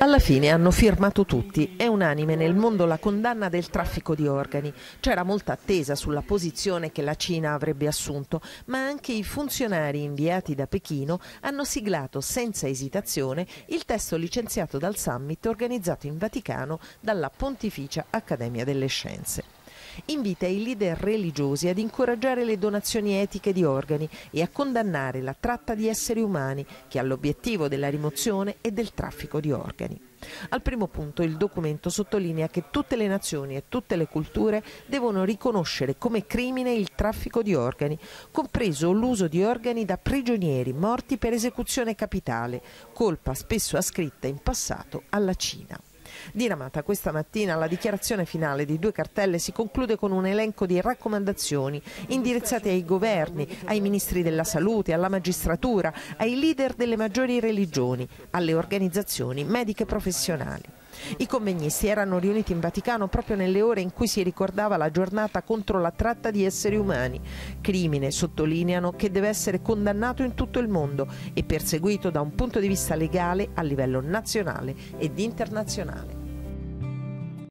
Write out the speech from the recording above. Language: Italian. Alla fine hanno firmato tutti, è unanime nel mondo la condanna del traffico di organi. C'era molta attesa sulla posizione che la Cina avrebbe assunto, ma anche i funzionari inviati da Pechino hanno siglato senza esitazione il testo licenziato dal summit organizzato in Vaticano dalla Pontificia Accademia delle Scienze. Invita i leader religiosi ad incoraggiare le donazioni etiche di organi e a condannare la tratta di esseri umani, che ha l'obiettivo della rimozione e del traffico di organi. Al primo punto il documento sottolinea che tutte le nazioni e tutte le culture devono riconoscere come crimine il traffico di organi, compreso l'uso di organi da prigionieri morti per esecuzione capitale, colpa spesso ascritta in passato alla Cina. Diramata questa mattina, la dichiarazione finale di 2 cartelle si conclude con un elenco di raccomandazioni indirizzate ai governi, ai ministri della salute, alla magistratura, ai leader delle maggiori religioni, alle organizzazioni mediche professionali. I convegnisti erano riuniti in Vaticano proprio nelle ore in cui si ricordava la giornata contro la tratta di esseri umani, crimine, sottolineano, che deve essere condannato in tutto il mondo e perseguito da un punto di vista legale a livello nazionale ed internazionale.